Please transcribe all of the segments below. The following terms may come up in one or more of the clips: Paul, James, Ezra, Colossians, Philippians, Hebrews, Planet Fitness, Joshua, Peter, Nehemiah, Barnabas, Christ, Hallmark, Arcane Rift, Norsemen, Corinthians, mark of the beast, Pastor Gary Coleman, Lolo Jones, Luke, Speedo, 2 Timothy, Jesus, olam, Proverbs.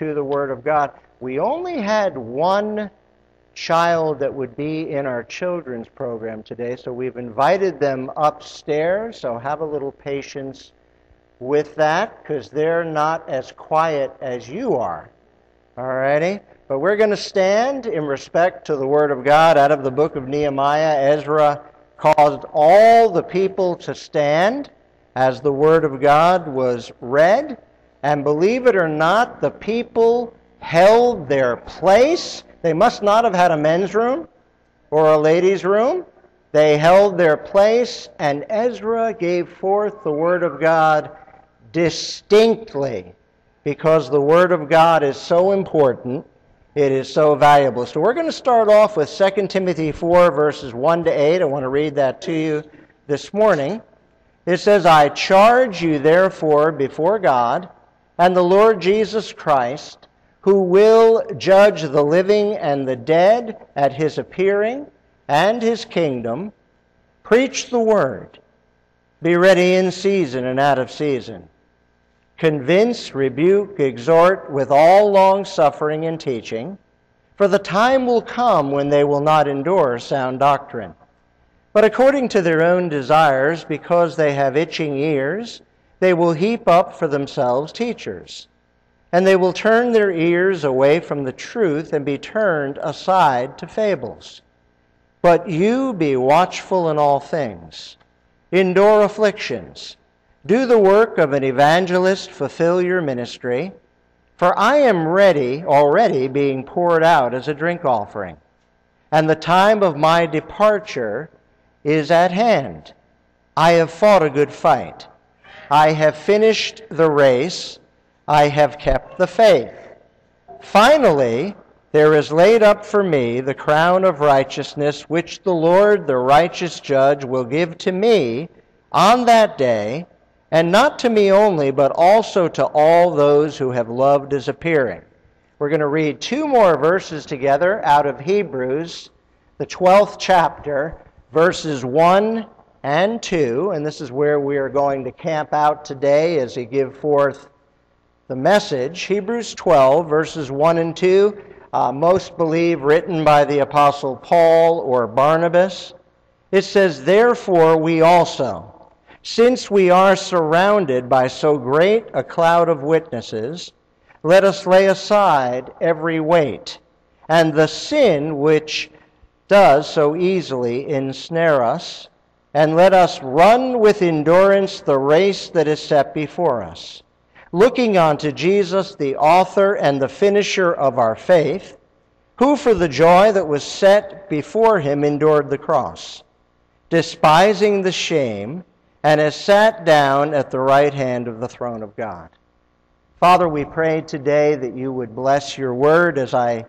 to the Word of God. We only had one child that would be in our children's program today, so we've invited them upstairs, so have a little patience with that, because they're not as quiet as you are. Alrighty? But we're going to stand in respect to the Word of God. Out of the book of Nehemiah, Ezra caused all the people to stand as the Word of God was read. And believe it or not, the people held their place. They must not have had a men's room or a ladies' room. They held their place, and Ezra gave forth the Word of God distinctly, because the Word of God is so important, it is so valuable. So we're going to start off with 2 Timothy 4, verses 1 to 8. I want to read that to you this morning. It says, "I charge you therefore before God and the Lord Jesus Christ, who will judge the living and the dead at His appearing and His kingdom, preach the word, be ready in season and out of season, convince, rebuke, exhort with all long-suffering and teaching, for the time will come when they will not endure sound doctrine. But according to their own desires, because they have itching ears, they will heap up for themselves teachers, and they will turn their ears away from the truth and be turned aside to fables. But you be watchful in all things, endure afflictions, do the work of an evangelist, fulfill your ministry, for I am ready, already being poured out as a drink offering, and the time of my departure is at hand. I have fought a good fight. I have finished the race. I have kept the faith. Finally, there is laid up for me the crown of righteousness, which the Lord, the righteous judge, will give to me on that day, and not to me only, but also to all those who have loved His appearing." We're going to read two more verses together out of Hebrews, the 12th chapter, verses 1 and 2, and this is where we are going to camp out today as we give forth the message. Hebrews 12, verses 1 and 2, most believe written by the Apostle Paul or Barnabas. It says, "Therefore we also, since we are surrounded by so great a cloud of witnesses, let us lay aside every weight and the sin which does so easily ensnare us, and let us run with endurance the race that is set before us, looking unto Jesus, the author and the finisher of our faith, who for the joy that was set before Him endured the cross, despising the shame, and has sat down at the right hand of the throne of God." Father, we pray today that You would bless Your word. As I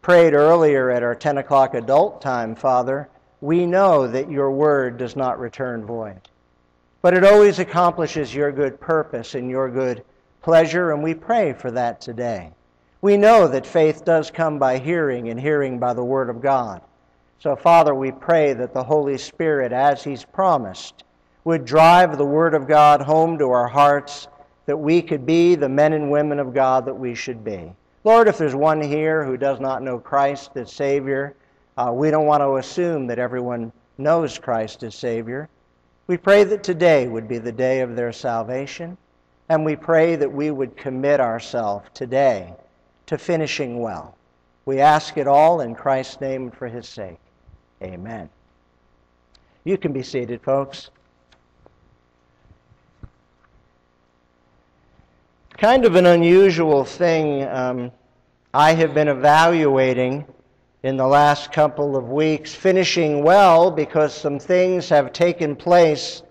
prayed earlier at our 10 o'clock adult time, Father, we know that Your word does not return void, but it always accomplishes Your good purpose and Your good pleasure, and we pray for that today. We know that faith does come by hearing, and hearing by the Word of God. So, Father, we pray that the Holy Spirit, as He's promised, would drive the Word of God home to our hearts, that we could be the men and women of God that we should be. Lord, if there's one here who does not know Christ as Savior, we don't want to assume that everyone knows Christ as Savior. We pray that today would be the day of their salvation, and we pray that we would commit ourselves today to finishing well. We ask it all in Christ's name and for His sake. Amen. You can be seated, folks. Kind of an unusual thing I have been evaluating in the last couple of weeks, finishing well, because some things have taken place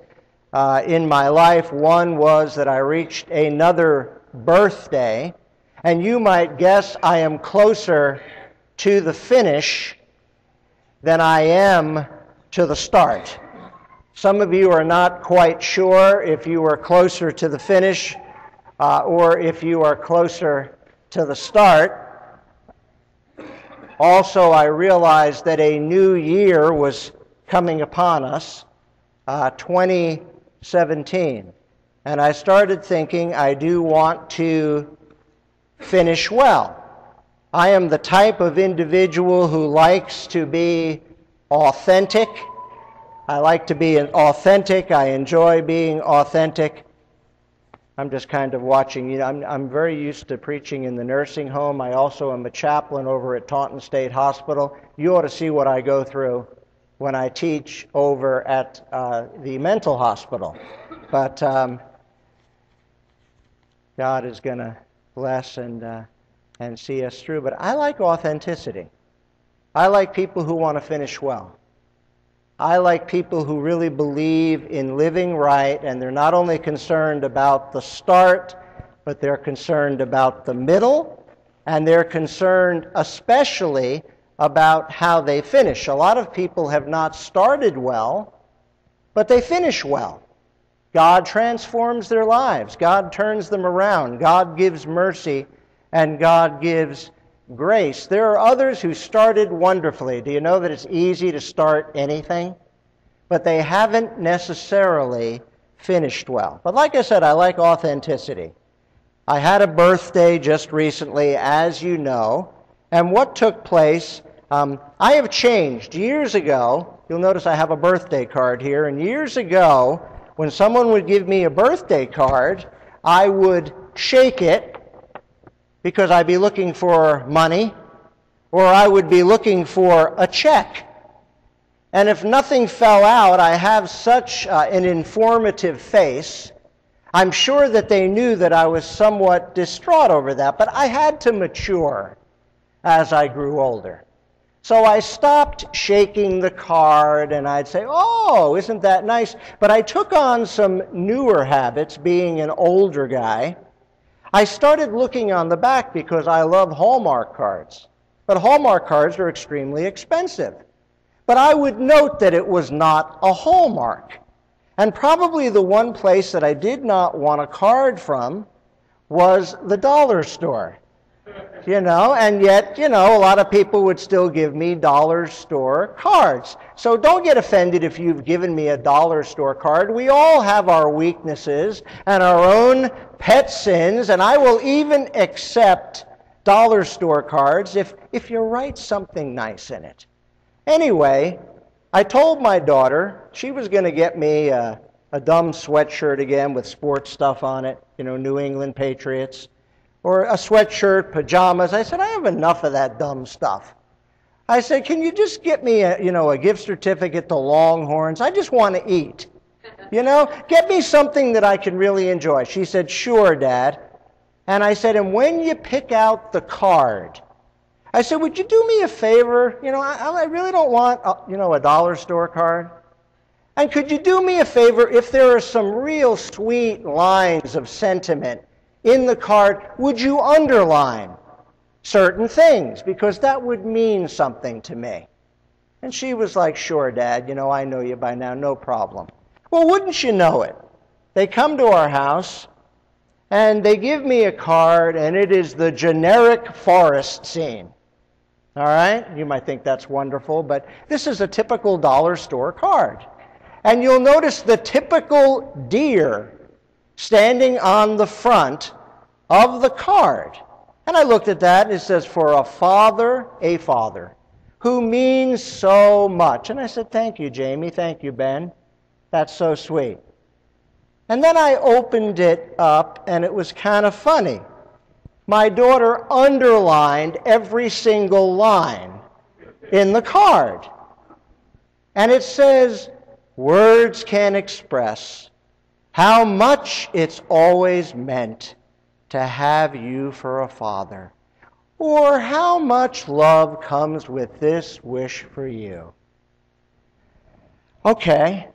in my life. One was that I reached another birthday, and you might guess I am closer to the finish than I am to the start. Some of you are not quite sure if you are closer to the finish or if you are closer to the start. Also, I realized that a new year was coming upon us, 2017. And I started thinking I do want to finish well. I am the type of individual who likes to be authentic. I like to be authentic. I enjoy being authentic. I'm just kind of watching. You know, I'm very used to preaching in the nursing home. I also am a chaplain over at Taunton State Hospital. You ought to see what I go through when I teach over at the mental hospital. But God is going to bless and see us through. But I like authenticity. I like people who want to finish well. I like people who really believe in living right, and they're not only concerned about the start, but they're concerned about the middle, and they're concerned especially about how they finish. A lot of people have not started well, but they finish well. God transforms their lives. God turns them around. God gives mercy and God gives grace. There are others who started wonderfully. Do you know that it's easy to start anything? But they haven't necessarily finished well. But like I said, I like authenticity. I had a birthday just recently, as you know, and what took place, I have changed. Years ago, you'll notice I have a birthday card here, and years ago, when someone would give me a birthday card, I would shake it, because I'd be looking for money, or I would be looking for a check. And if nothing fell out, I have such an informative face. I'm sure that they knew that I was somewhat distraught over that, but I had to mature as I grew older. So I stopped shaking the card, and I'd say, oh, isn't that nice? But I took on some newer habits, being an older guy. I started looking on the back because I love Hallmark cards. But Hallmark cards are extremely expensive. But I would note that it was not a Hallmark. And probably the one place that I did not want a card from was the dollar store. You know, and yet, you know, a lot of people would still give me dollar store cards. So don't get offended if you've given me a dollar store card. We all have our weaknesses and our own pet sins, and I will even accept dollar store cards if you write something nice in it. Anyway, I told my daughter she was going to get me a dumb sweatshirt again with sports stuff on it, you know, New England Patriots. Or a sweatshirt, pajamas. I said, I have enough of that dumb stuff. I said, can you just get me a gift certificate to Longhorns? I just want to eat. You know, get me something that I can really enjoy. She said, sure, Dad. And I said, and when you pick out the card, I said, would you do me a favor? You know, I really don't want, a dollar store card. And could you do me a favor if there are some real sweet lines of sentiment in the card, would you underline certain things? Because that would mean something to me. And she was like, sure, Dad, I know you by now, no problem. Well, wouldn't you know it? They come to our house, and they give me a card, and it is the generic forest scene. All right? You might think that's wonderful, but this is a typical dollar store card. And you'll notice the typical deer standing on the front of the card. And I looked at that, and it says, for a father, who means so much. And I said, thank you, Jamie. Thank you, Ben. That's so sweet. And then I opened it up, and it was kind of funny. My daughter underlined every single line in the card. And it says, words can't express how much it's always meant to have you for a father, or how much love comes with this wish for you. Okay,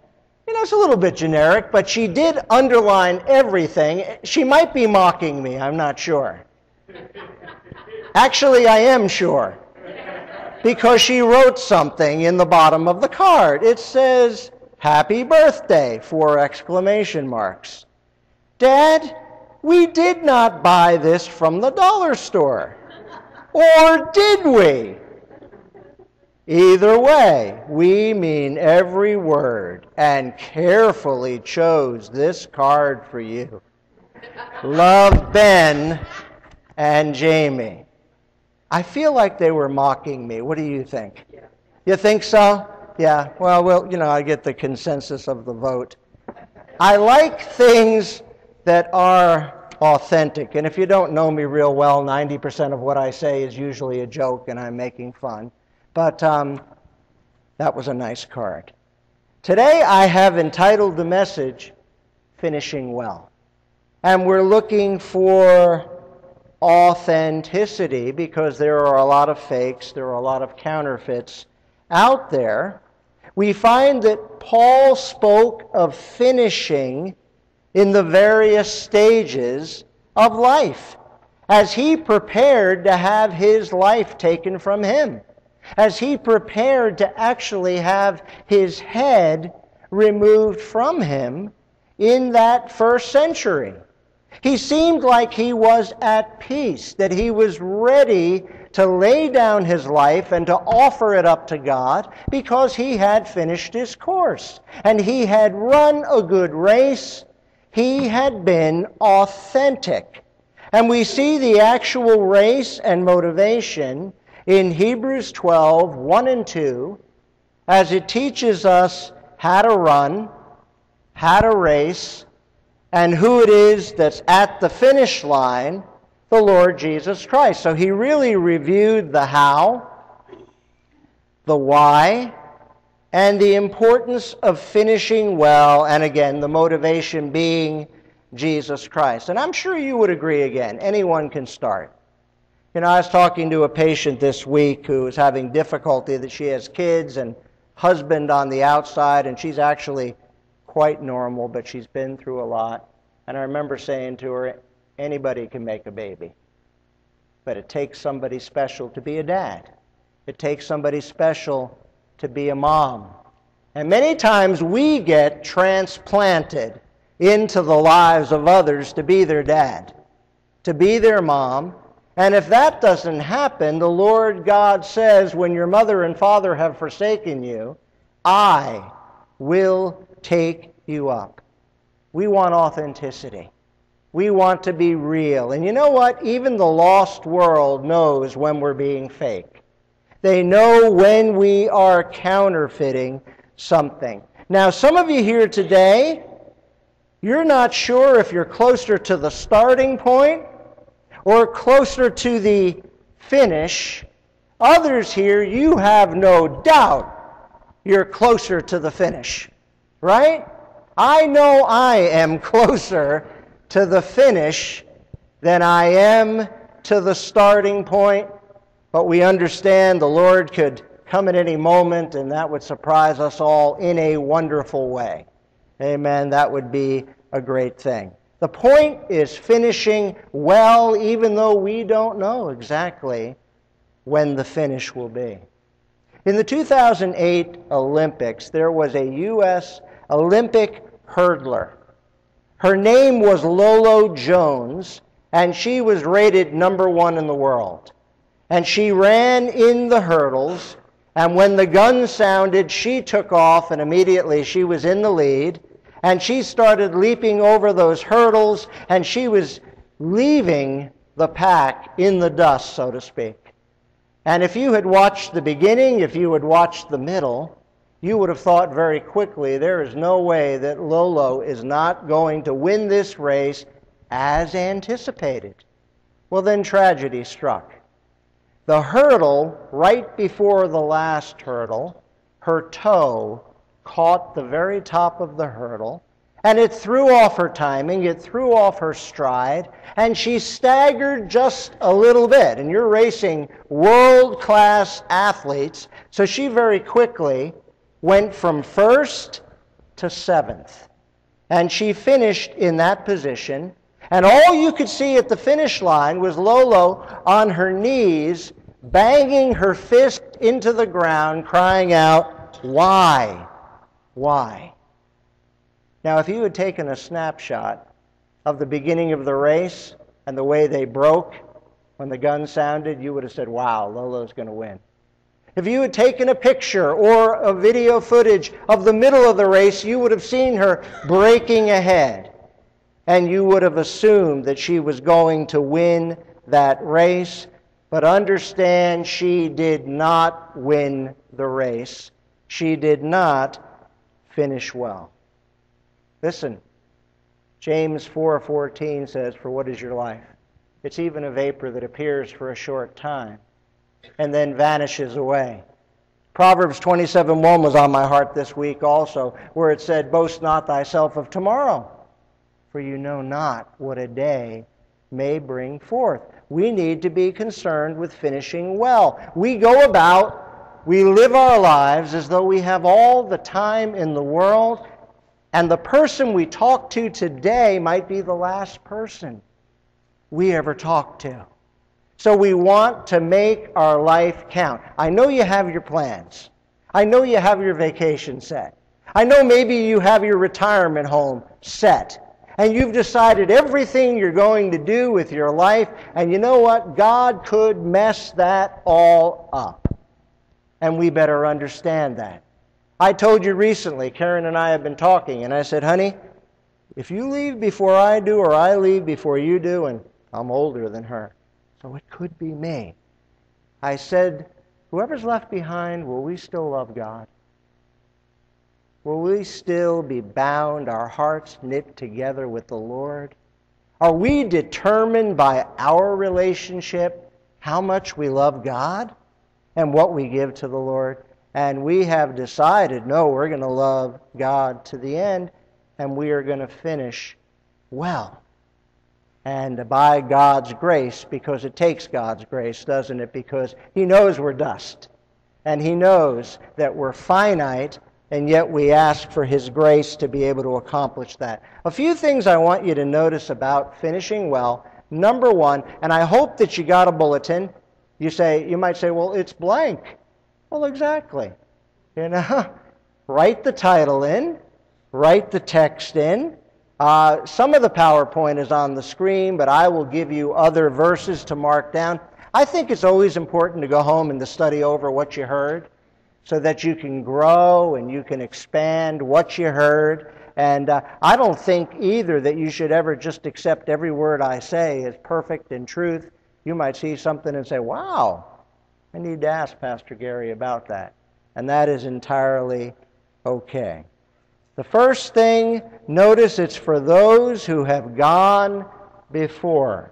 it's a little bit generic, but she did underline everything. She might be mocking me, I'm not sure. Actually, I am sure, because she wrote something in the bottom of the card. It says, happy birthday, 4 exclamation marks. Dad, we did not buy this from the dollar store. Or did we? Either way, we mean every word and carefully chose this card for you. Love, Ben. and Jamie. I feel like they were mocking me. What do you think? Yeah. You think so? Yeah. Well, you know, I get the consensus of the vote. I like things that are authentic. And if you don't know me real well, 90% of what I say is usually a joke and I'm making fun. But that was a nice card. Today I have entitled the message, Finishing Well. And we're looking for authenticity because there are a lot of fakes, there are a lot of counterfeits out there. We find that Paul spoke of finishing in the various stages of life as he prepared to have his life taken from him, as he prepared to actually have his head removed from him in that first century. He seemed like he was at peace, that he was ready to lay down his life and to offer it up to God because he had finished his course and he had run a good race. He had been authentic. And we see the actual race and motivation in Hebrews 12, 1 and 2, as it teaches us how to run, how to race, and who it is that's at the finish line, the Lord Jesus Christ. So he really reviewed the how, the why, and the importance of finishing well, and again, the motivation being Jesus Christ. And I'm sure you would agree again, anyone can start. You know, I was talking to a patient this week who was having difficulty that she has kids and husband on the outside, and she's actually quite normal, but she's been through a lot. And I remember saying to her, anybody can make a baby, but it takes somebody special to be a dad. It takes somebody special to be a mom. And many times we get transplanted into the lives of others to be their dad, to be their mom. And if that doesn't happen, the Lord God says, when your mother and father have forsaken you, I will take you up. We want authenticity. We want to be real. And you know what? Even the lost world knows when we're being fake. They know when we are counterfeiting something. Now, some of you here today, you're not sure if you're closer to the starting point or closer to the finish. Others here, you have no doubt you're closer to the finish, right? I know I am closer to the finish than I am to the starting point, but we understand the Lord could come at any moment, and that would surprise us all in a wonderful way. Amen. That would be a great thing. The point is finishing well, even though we don't know exactly when the finish will be. In the 2008 Olympics, there was a U.S. Olympic hurdler. Her name was Lolo Jones, and she was rated #1 in the world. And she ran in the hurdles, and when the gun sounded, she took off, and immediately she was in the lead, and she started leaping over those hurdles, and she was leaving the pack in the dust, so to speak. And if you had watched the beginning, if you had watched the middle, you would have thought very quickly, there is no way that Lolo is not going to win this race as anticipated. Well, then tragedy struck. The hurdle, right before the last hurdle, her toe caught the very top of the hurdle, and it threw off her timing, it threw off her stride, and she staggered just a little bit. And you're racing world-class athletes, so she very quickly went from first to seventh. And she finished in that position. And all you could see at the finish line was Lolo on her knees, banging her fist into the ground, crying out, "Why? Why?" Now, if you had taken a snapshot of the beginning of the race and the way they broke when the gun sounded, you would have said, wow, Lolo's going to win. If you had taken a picture or a video footage of the middle of the race, you would have seen her breaking ahead, and you would have assumed that she was going to win that race, but understand she did not win the race. She did not finish well. Listen, James 4:14 says, "For what is your life? It's even a vapor that appears for a short time and then vanishes away." Proverbs 27:1 was on my heart this week also, where it said, "Boast not thyself of tomorrow, for you know not what a day may bring forth." We need to be concerned with finishing well. We go about, we live our lives as though we have all the time in the world, and the person we talk to today might be the last person we ever talk to. So we want to make our life count. I know you have your plans. I know you have your vacation set. I know maybe you have your retirement home set. And you've decided everything you're going to do with your life. And you know what? God could mess that all up. And we better understand that. I told you recently, Karen and I have been talking, and I said, "Honey, if you leave before I do or I leave before you do," and I'm older than her, so it could be me. I said, "Whoever's left behind, will we still love God? Will we still be bound, our hearts knit together with the Lord? Are we determined by our relationship how much we love God and what we give to the Lord?" And we have decided, no, we're going to love God to the end, and we are going to finish well. And by God's grace, because it takes God's grace, doesn't it? Because He knows we're dust. And He knows that we're finite, and yet we ask for His grace to be able to accomplish that. A few things I want you to notice about finishing well. Number one, and I hope that you got a bulletin. You might say, "Well, it's blank." Well, exactly. You know, write the title in, write the text in. Some of the PowerPoint is on the screen, but I will give you other verses to mark down. I think it's always important to go home and to study over what you heard so that you can grow and you can expand what you heard. And I don't think either that you should ever just accept every word I say as perfect in truth. You might see something and say, "Wow, I need to ask Pastor Gary about that." And that is entirely okay. The first thing, notice it's for those who have gone before.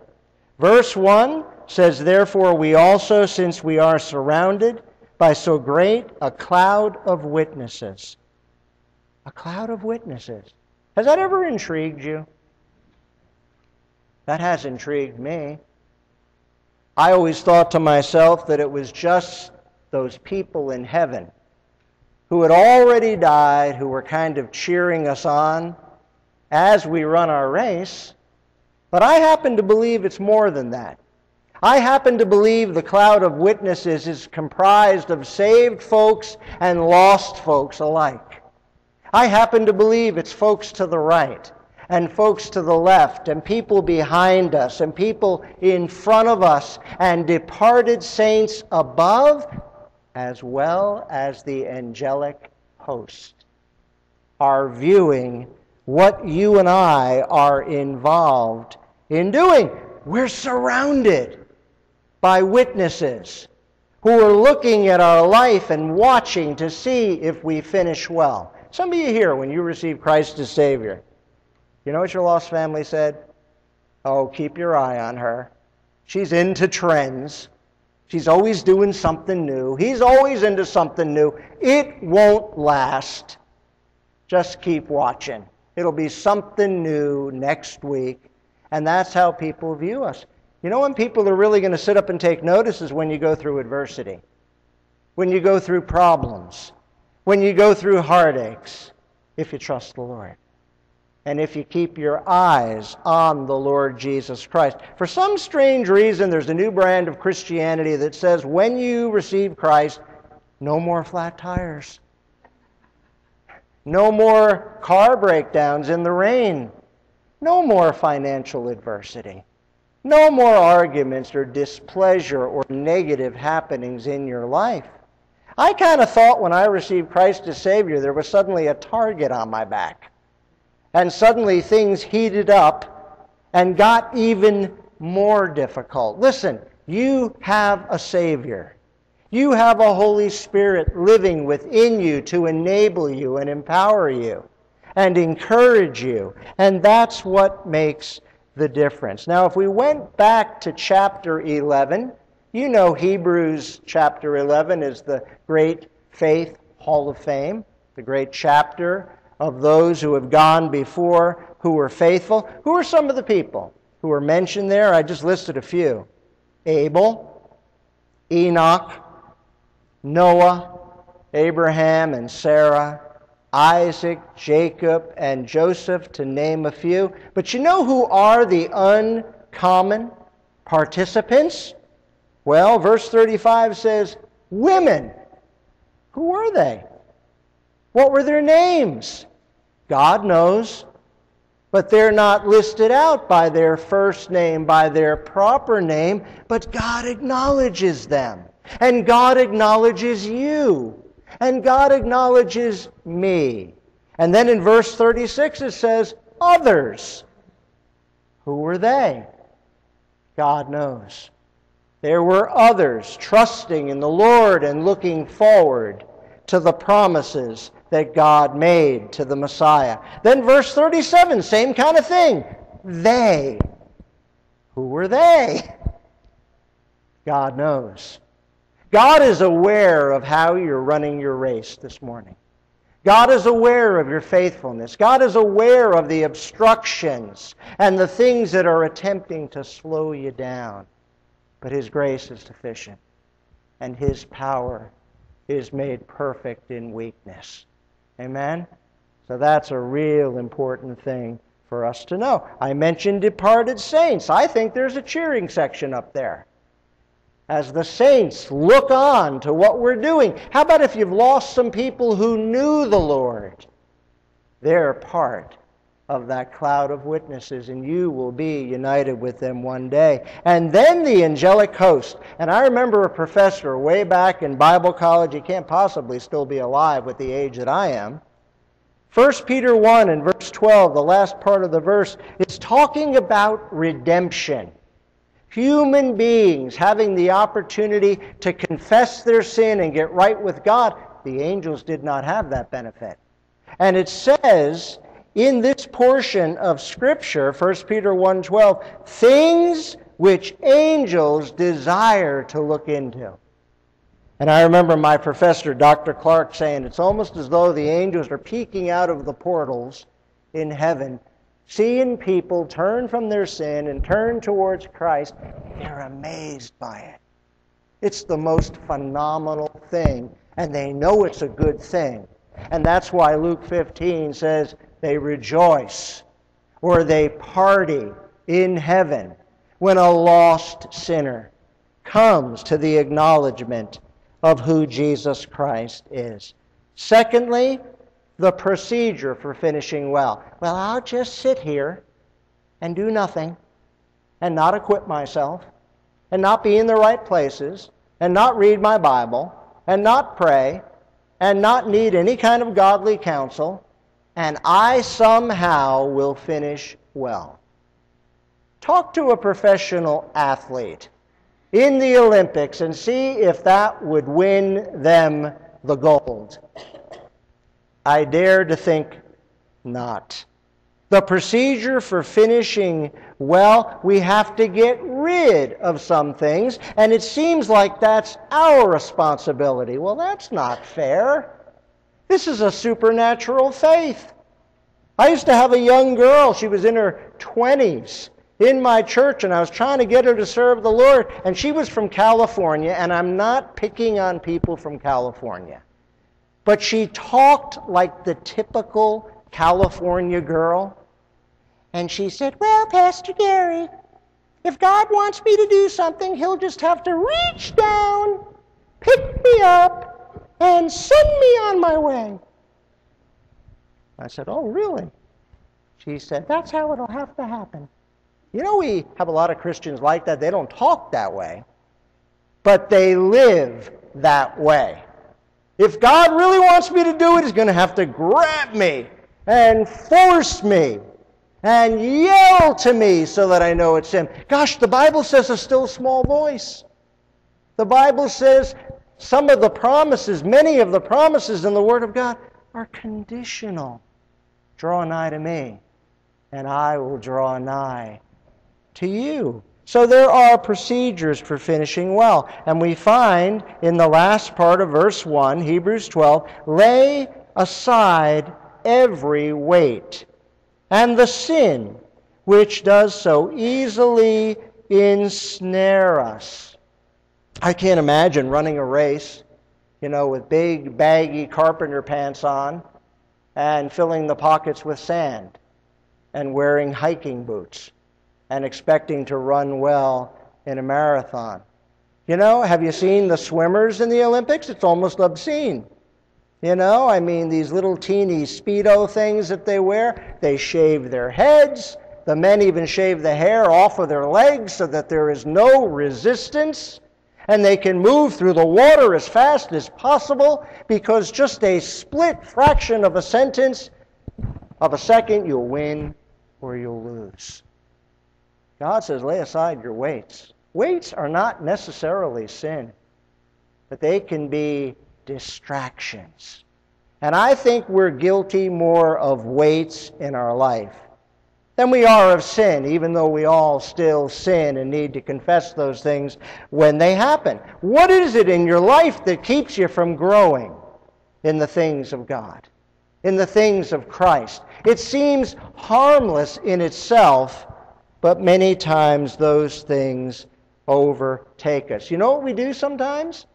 Verse 1 says, "Therefore we also, since we are surrounded by so great a cloud of witnesses." A cloud of witnesses. Has that ever intrigued you? That has intrigued me. I always thought to myself that it was just those people in heaven who had already died, who were kind of cheering us on as we run our race. But I happen to believe it's more than that. I happen to believe the cloud of witnesses is comprised of saved folks and lost folks alike. I happen to believe it's folks to the right and folks to the left and people behind us and people in front of us and departed saints above, as well as the angelic host, are viewing what you and I are involved in doing. We're surrounded by witnesses who are looking at our life and watching to see if we finish well. Some of you here, when you receive Christ as Savior, you know what your lost family said? "Oh, keep your eye on her. She's into trends. She's always doing something new. He's always into something new. It won't last. Just keep watching. It'll be something new next week." And that's how people view us. You know when people are really going to sit up and take notice is when you go through adversity, when you go through problems, when you go through heartaches, if you trust the Lord. And if you keep your eyes on the Lord Jesus Christ. For some strange reason, there's a new brand of Christianity that says when you receive Christ, no more flat tires. No more car breakdowns in the rain. No more financial adversity. No more arguments or displeasure or negative happenings in your life. I kind of thought when I received Christ as Savior, there was suddenly a target on my back. And suddenly things heated up and got even more difficult. Listen, you have a Savior. You have a Holy Spirit living within you to enable you and empower you and encourage you. And that's what makes the difference. Now, if we went back to chapter 11, you know Hebrews chapter 11 is the great faith hall of fame, the great chapter of those who have gone before, who were faithful. Who are some of the people who were mentioned there? I just listed a few. Abel, Enoch, Noah, Abraham and Sarah, Isaac, Jacob, and Joseph, to name a few. But you know who are the uncommon participants? Well, verse 35 says, women. Who were they? What were their names? God knows, but they're not listed out by their first name, by their proper name, but God acknowledges them. And God acknowledges you. And God acknowledges me. And then in verse 36 it says, others. Who were they? God knows. There were others trusting in the Lord and looking forward to the promises that God made to the Messiah. Then verse 37, same kind of thing. They. Who were they? God knows. God is aware of how you're running your race this morning. God is aware of your faithfulness. God is aware of the obstructions and the things that are attempting to slow you down. But His grace is sufficient, and His power is made perfect in weakness. Amen? So that's a real important thing for us to know. I mentioned departed saints. I think there's a cheering section up there. As the saints look on to what we're doing. How about if you've lost some people who knew the Lord? They're part of that cloud of witnesses, and you will be united with them one day. And then the angelic host. And I remember a professor way back in Bible college. He can't possibly still be alive with the age that I am. 1 Peter 1 and verse 12, the last part of the verse, it's talking about redemption. Human beings having the opportunity to confess their sin and get right with God. The angels did not have that benefit. And it says in this portion of Scripture, 1 Peter 1:12, things which angels desire to look into. And I remember my professor, Dr. Clark, saying it's almost as though the angels are peeking out of the portals in heaven, seeing people turn from their sin and turn towards Christ. They're amazed by it. It's the most phenomenal thing, and they know it's a good thing. And that's why Luke 15 says they rejoice or they party in heaven when a lost sinner comes to the acknowledgement of who Jesus Christ is. Secondly, the procedure for finishing well. Well, I'll just sit here and do nothing and not equip myself and not be in the right places and not read my Bible and not pray and not need any kind of godly counsel, and I somehow will finish well. Talk to a professional athlete in the Olympics and see if that would win them the gold. I dare to think not. The procedure for finishing well, we have to get rid of some things, and it seems like that's our responsibility. Well, that's not fair. This is a supernatural faith. I used to have a young girl, she was in her 20s, in my church, and I was trying to get her to serve the Lord, and she was from California, and I'm not picking on people from California. But she talked like the typical California girl. And she said, well, Pastor Gary, if God wants me to do something, He'll just have to reach down, pick me up, and send me on my way. I said, oh, really? She said, that's how it'll have to happen. You know, we have a lot of Christians like that. They don't talk that way, but they live that way. If God really wants me to do it, He's going to have to grab me and force me. and yell to me so that I know it's him. Gosh, the Bible says a still small voice. The Bible says some of the promises, many of the promises in the Word of God are conditional. Draw nigh to me, and I will draw nigh to you. So there are procedures for finishing well. And we find in the last part of verse 1, Hebrews 12, lay aside every weight and the sin which does so easily ensnare us. I can't imagine running a race, you know, with big baggy carpenter pants on and filling the pockets with sand and wearing hiking boots and expecting to run well in a marathon. You know, have you seen the swimmers in the Olympics? It's almost obscene. You know, I mean, these little teeny Speedo things that they wear, they shave their heads. The men even shave the hair off of their legs so that there is no resistance. And they can move through the water as fast as possible, because just a split fraction of a sentence of a second, you'll win or you'll lose. God says, lay aside your weights. Weights are not necessarily sin, but they can be distractions. And I think we're guilty more of weights in our life than we are of sin, even though we all still sin and need to confess those things when they happen. What is it in your life that keeps you from growing in the things of God, in the things of Christ? It seems harmless in itself, but many times those things overtake us. You know what we do sometimes?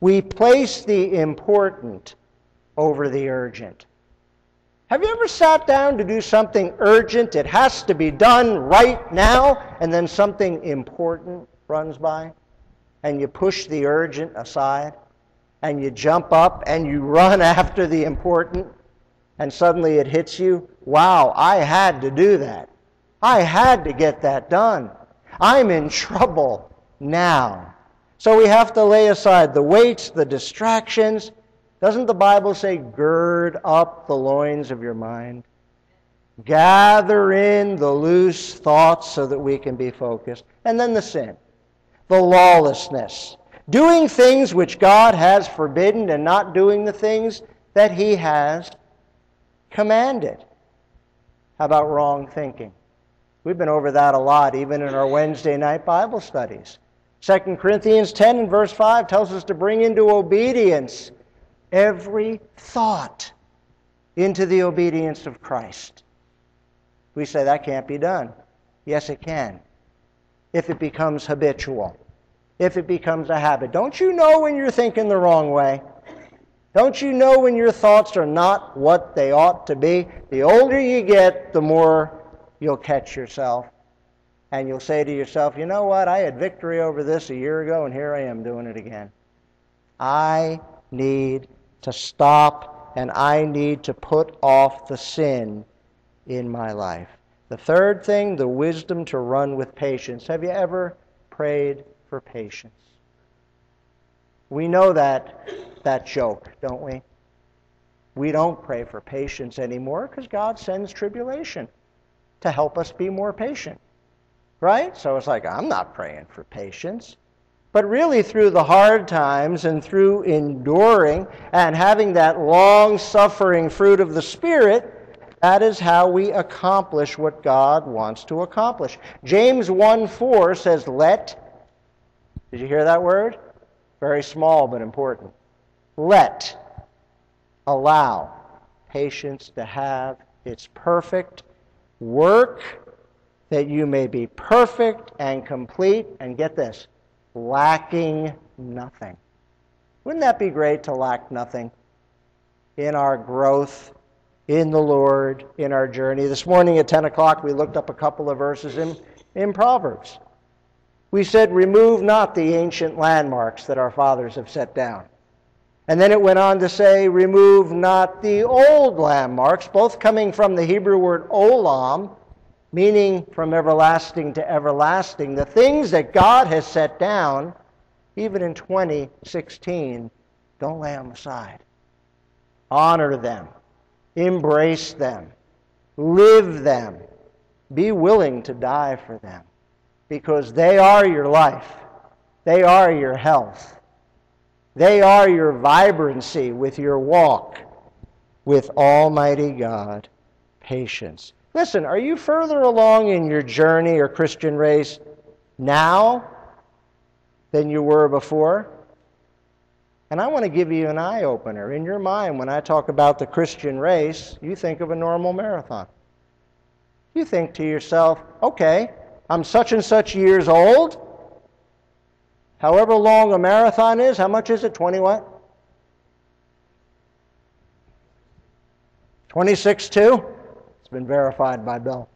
We place the important over the urgent. Have you ever sat down to do something urgent? It has to be done right now, and then something important runs by, and you push the urgent aside, and you jump up and you run after the important, and suddenly it hits you. Wow, I had to do that. I had to get that done. I'm in trouble now. So we have to lay aside the weights, the distractions. Doesn't the Bible say, gird up the loins of your mind? Gather in the loose thoughts so that we can be focused. And then the sin, the lawlessness, doing things which God has forbidden and not doing the things that He has commanded. How about wrong thinking? We've been over that a lot, even in our Wednesday night Bible studies. 2 Corinthians 10 and verse 5 tells us to bring into obedience every thought, into the obedience of Christ. We say that can't be done. Yes, it can, if it becomes habitual, if it becomes a habit. Don't you know when you're thinking the wrong way? Don't you know when your thoughts are not what they ought to be? The older you get, the more you'll catch yourself. And you'll say to yourself, you know what? I had victory over this a year ago, and here I am doing it again. I need to stop, and I need to put off the sin in my life. The third thing, the wisdom to run with patience. Have you ever prayed for patience? We know that joke, don't we? We don't pray for patience anymore because God sends tribulation to help us be more patient, right? So it's like, I'm not praying for patience. But really, through the hard times and through enduring and having that long-suffering fruit of the Spirit, that is how we accomplish what God wants to accomplish. James 1:4 says, let, did you hear that word? Very small but important. Let, allow patience to have its perfect work, that you may be perfect and complete, and get this, lacking nothing. Wouldn't that be great, to lack nothing in our growth, in the Lord, in our journey? This morning at 10 o'clock, we looked up a couple of verses in Proverbs. We said, remove not the ancient landmarks that our fathers have set down. And then it went on to say, remove not the old landmarks, both coming from the Hebrew word olam, meaning from everlasting to everlasting, the things that God has set down, even in 2016, don't lay them aside. Honor them. Embrace them. Live them. Be willing to die for them, because they are your life. They are your health. They are your vibrancy with your walk with Almighty God. Patience. Listen, are you further along in your journey or Christian race now than you were before? And I want to give you an eye-opener. In your mind, when I talk about the Christian race, you think of a normal marathon. You think to yourself, okay, I'm such and such years old. However long a marathon is, how much is it? 20 what? 26.2? It's been verified by Bill.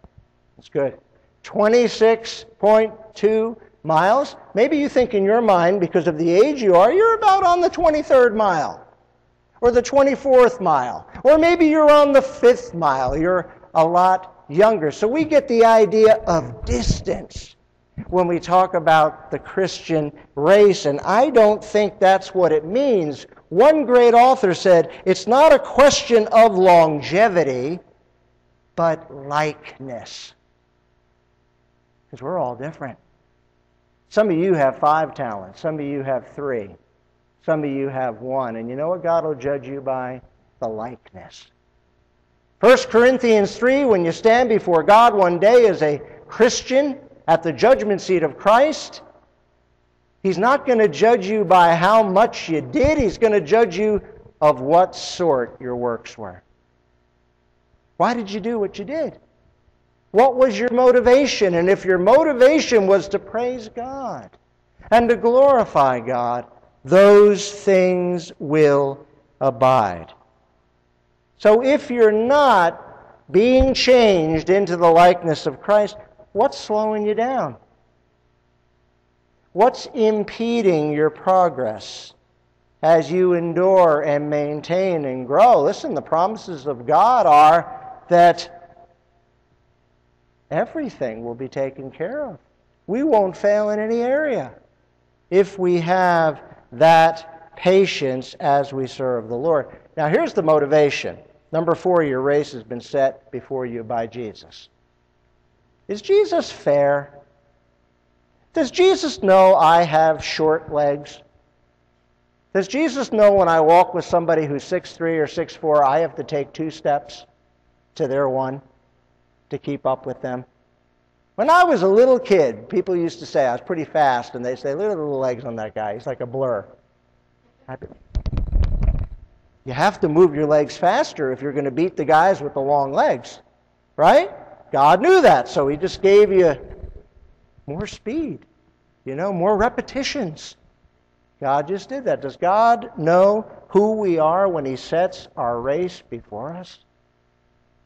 It's good. 26.2 miles. Maybe you think in your mind, because of the age you are, you're about on the 23rd mile or the 24th mile. Or maybe you're on the 5th mile. You're a lot younger. So we get the idea of distance when we talk about the Christian race, and I don't think that's what it means. One great author said, it's not a question of longevity, but likeness. Because we're all different. Some of you have 5 talents. Some of you have 3. Some of you have 1. And you know what God will judge you by? The likeness. 1 Corinthians 3, when you stand before God one day as a Christian at the judgment seat of Christ, He's not going to judge you by how much you did. He's going to judge you of what sort your works were. Why did you do what you did? What was your motivation? And if your motivation was to praise God and to glorify God, those things will abide. So if you're not being changed into the likeness of Christ, what's slowing you down? What's impeding your progress as you endure and maintain and grow? Listen, the promises of God are that everything will be taken care of. We won't fail in any area if we have that patience as we serve the Lord. Now, here's the motivation. Number 4, your race has been set before you by Jesus. Is Jesus fair? Does Jesus know I have short legs? Does Jesus know when I walk with somebody who's 6'3 or 6'4, I have to take 2 steps to their 1 to keep up with them? When I was a little kid, people used to say I was pretty fast, and they'd say, look at the little legs on that guy. He's like a blur. You have to move your legs faster if you're going to beat the guys with the long legs, right? God knew that, so He just gave you more speed, you know, more repetitions. God just did that. Does God know who we are when He sets our race before us?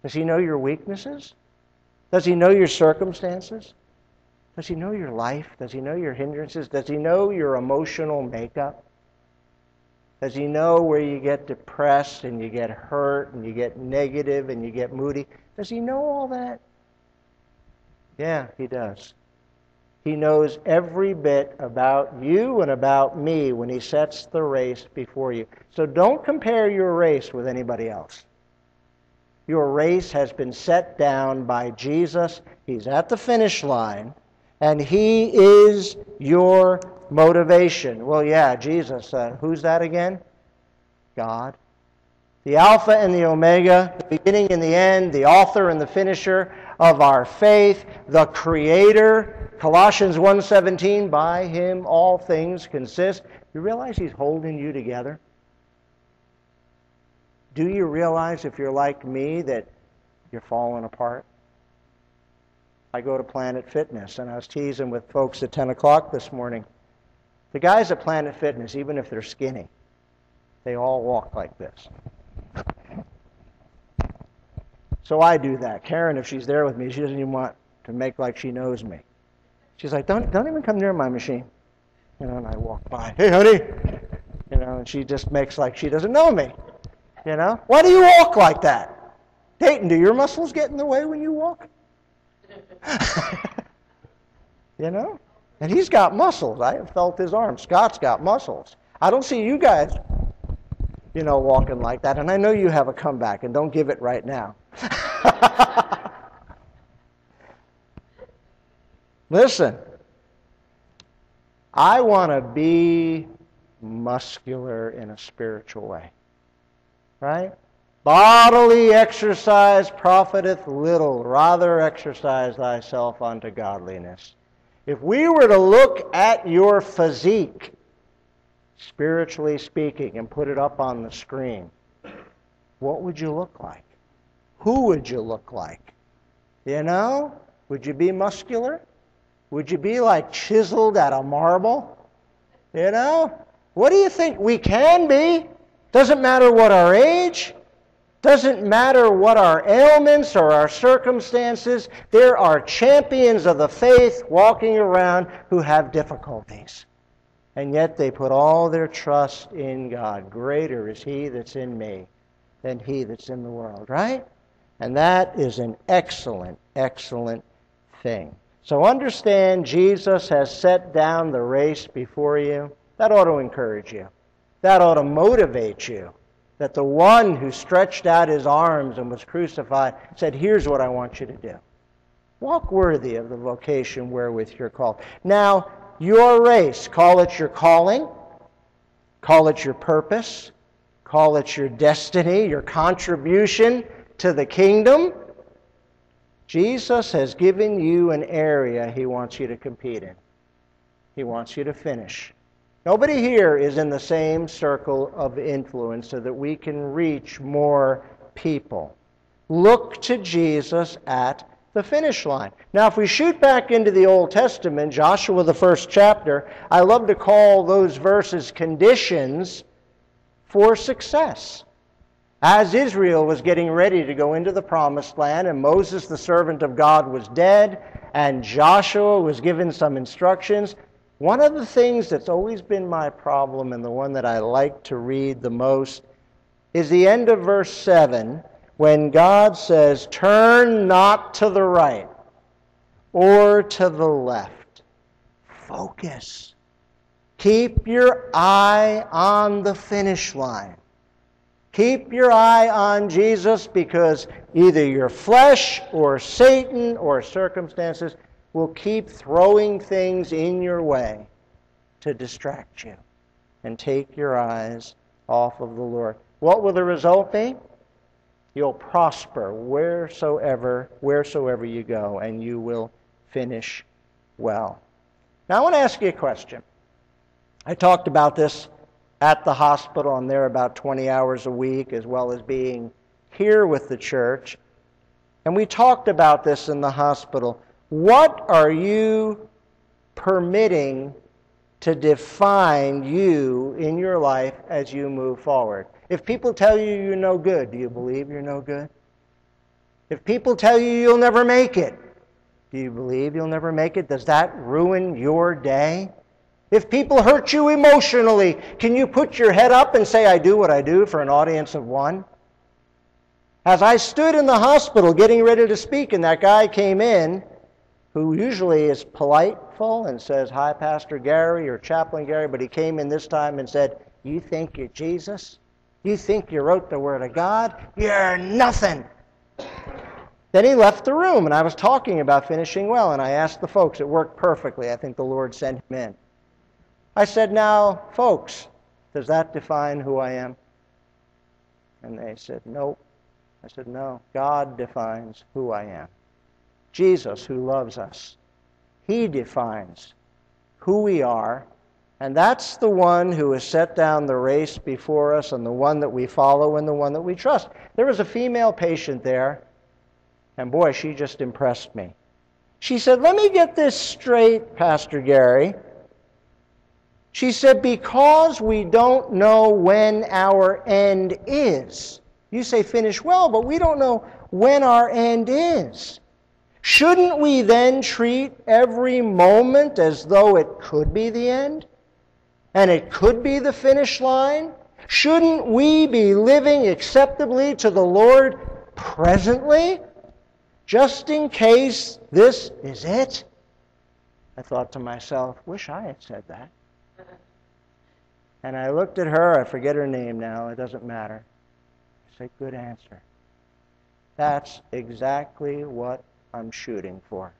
Does He know your weaknesses? Does He know your circumstances? Does He know your life? Does He know your hindrances? Does He know your emotional makeup? Does He know where you get depressed and you get hurt and you get negative and you get moody? Does He know all that? Yeah, He does. He knows every bit about you and about me when He sets the race before you. So don't compare your race with anybody else. Your race has been set down by Jesus. He's at the finish line, and He is your motivation. Well, yeah, Jesus. Who's that again? God. The Alpha and the Omega, the beginning and the end, the author and the finisher of our faith, the Creator. Colossians 1:17, by Him all things consist. You realize He's holding you together? Do you realize, if you're like me, that you're falling apart? I go to Planet Fitness, and I was teasing with folks at 10 o'clock this morning. The guys at Planet Fitness, even if they're skinny, they all walk like this. So I do that. Karen, if she's there with me, she doesn't even want to make like she knows me. She's like, don't even come near my machine. You know, and I walk by, hey, honey. You know, and she just makes like she doesn't know me. You know, why do you walk like that? Dayton, do your muscles get in the way when you walk? You know? And he's got muscles. I have felt his arm. Scott's got muscles. I don't see you guys, you know, walking like that. And I know you have a comeback, and don't give it right now. Listen, I want to be muscular in a spiritual way. Right? Bodily exercise profiteth little. Rather exercise thyself unto godliness. If we were to look at your physique, spiritually speaking, and put it up on the screen, what would you look like? Who would you look like? You know? Would you be muscular? Would you be like chiseled out of marble? You know? What do you think we can be? Doesn't matter what our age. Doesn't matter what our ailments or our circumstances. There are champions of the faith walking around who have difficulties. And yet they put all their trust in God. Greater is He that's in me than he that's in the world, right? And that is an excellent, excellent thing. So understand, Jesus has set down the race before you. That ought to encourage you. That ought to motivate you. That the one who stretched out his arms and was crucified said, here's what I want you to do. Walk worthy of the vocation wherewith you're called. Now, your race, call it your calling, call it your purpose, call it your destiny, your contribution to the kingdom. Jesus has given you an area He wants you to compete in. He wants you to finish. Nobody here is in the same circle of influence so that we can reach more people. Look to Jesus at the finish line. Now, if we shoot back into the Old Testament, Joshua, the first chapter, I love to call those verses conditions for success. As Israel was getting ready to go into the Promised Land, and Moses, the servant of God, was dead, and Joshua was given some instructions. One of the things that's always been my problem, and the one that I like to read the most, is the end of verse 7, when God says, turn not to the right or to the left. Focus. Keep your eye on the finish line. Keep your eye on Jesus, because either your flesh or Satan or circumstances will keep throwing things in your way to distract you and take your eyes off of the Lord. What will the result be? You'll prosper wheresoever you go, and you will finish well. Now I want to ask you a question. I talked about this at the hospital. I'm there about 20 hours a week, as well as being here with the church. And we talked about this in the hospital. What are you permitting to define you in your life as you move forward? If people tell you you're no good, do you believe you're no good? If people tell you you'll never make it, do you believe you'll never make it? Does that ruin your day? If people hurt you emotionally, can you put your head up and say, I do what I do for an audience of one? As I stood in the hospital getting ready to speak, and that guy came in, who usually is politeful and says, hi, Pastor Gary or Chaplain Gary, but he came in this time and said, you think you're Jesus? You think you wrote the Word of God? You're nothing. Then he left the room, and I was talking about finishing well, and I asked the folks. It worked perfectly. I think the Lord sent him in. I said, now, folks, does that define who I am? And they said, nope. I said, no, God defines who I am. Jesus, who loves us, He defines who we are, and that's the one who has set down the race before us, and the one that we follow, and the one that we trust. There was a female patient there, and boy, she just impressed me. She said, let me get this straight, Pastor Gary. She said, because we don't know when our end is. You say finish well, but we don't know when our end is. Shouldn't we then treat every moment as though it could be the end? And it could be the finish line? Shouldn't we be living acceptably to the Lord presently? Just in case this is it? I thought to myself, wish I had said that. And I looked at her, I forget her name now, it doesn't matter. I said, good answer. That's exactly what I'm shooting for.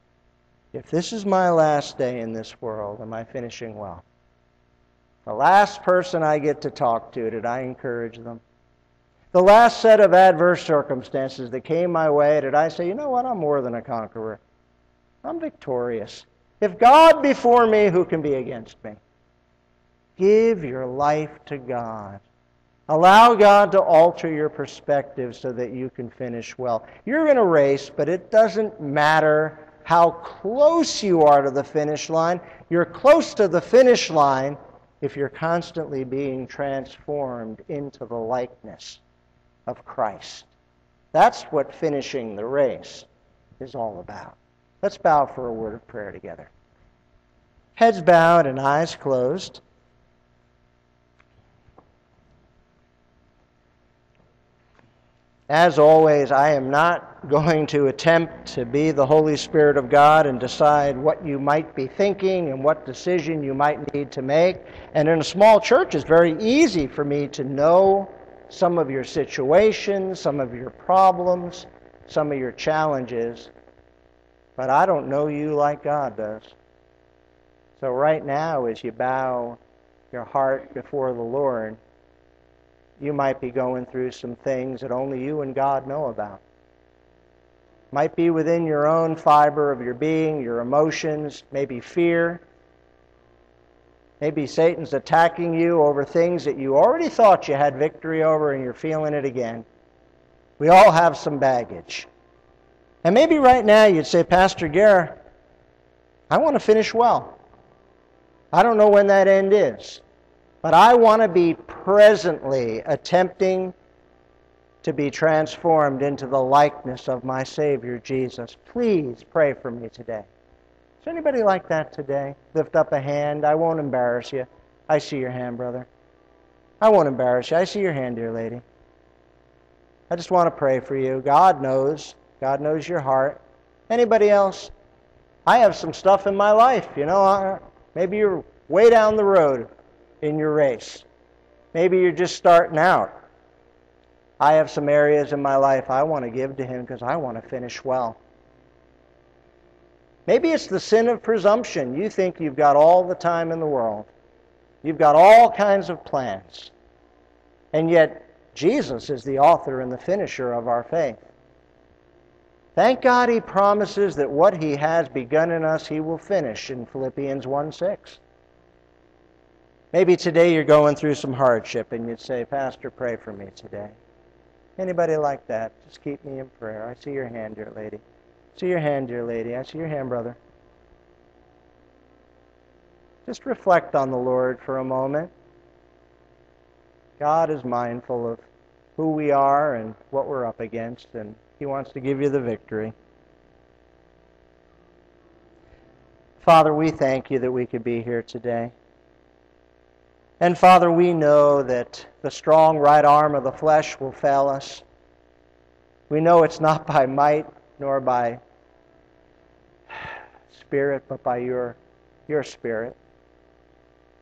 If this is my last day in this world, am I finishing well? The last person I get to talk to, did I encourage them? The last set of adverse circumstances that came my way, did I say, you know what, I'm more than a conqueror. I'm victorious. If God be for me, who can be against me? Give your life to God. Allow God to alter your perspective so that you can finish well. You're in a race, but it doesn't matter how close you are to the finish line. You're close to the finish line if you're constantly being transformed into the likeness of Christ. That's what finishing the race is all about. Let's bow for a word of prayer together. Heads bowed and eyes closed. As always, I am not going to attempt to be the Holy Spirit of God and decide what you might be thinking and what decision you might need to make. And in a small church, it's very easy for me to know some of your situations, some of your problems, some of your challenges. But I don't know you like God does. So right now, as you bow your heart before the Lord, you might be going through some things that only you and God know about. Might be within your own fiber of your being, your emotions, maybe fear. Maybe Satan's attacking you over things that you already thought you had victory over and you're feeling it again. We all have some baggage. And maybe right now you'd say, Pastor Guerra, I want to finish well. I don't know when that end is. But I want to be presently attempting to be transformed into the likeness of my Savior, Jesus. Please pray for me today. Is there anybody like that today? Lift up a hand. I won't embarrass you. I see your hand, brother. I won't embarrass you. I see your hand, dear lady. I just want to pray for you. God knows. God knows your heart. Anybody else? I have some stuff in my life. You know, maybe you're way down the road in your race. Maybe you're just starting out. I have some areas in my life I want to give to Him because I want to finish well. Maybe it's the sin of presumption. You think you've got all the time in the world. You've got all kinds of plans. And yet, Jesus is the author and the finisher of our faith. Thank God He promises that what He has begun in us, He will finish in Philippians 1:6. Maybe today you're going through some hardship and you'd say, Pastor, pray for me today. Anybody like that? Just keep me in prayer. I see your hand, dear lady. I see your hand, dear lady. I see your hand, brother. Just reflect on the Lord for a moment. God is mindful of who we are and what we're up against, and He wants to give you the victory. Father, we thank You that we could be here today. And Father, we know that the strong right arm of the flesh will fail us. We know it's not by might nor by spirit, but by your Spirit.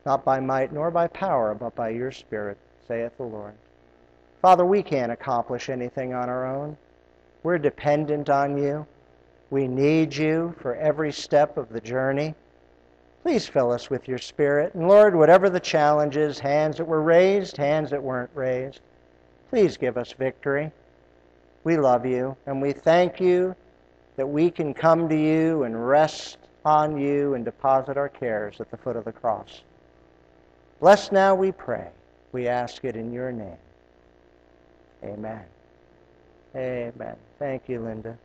Not by might nor by power, but by Your Spirit, saith the Lord. Father, we can't accomplish anything on our own. We're dependent on You. We need You for every step of the journey. Please fill us with Your Spirit. And Lord, whatever the challenge is, hands that were raised, hands that weren't raised, please give us victory. We love You, and we thank You that we can come to You and rest on You and deposit our cares at the foot of the cross. Bless now, we pray. We ask it in Your name. Amen. Amen. Thank you, Linda.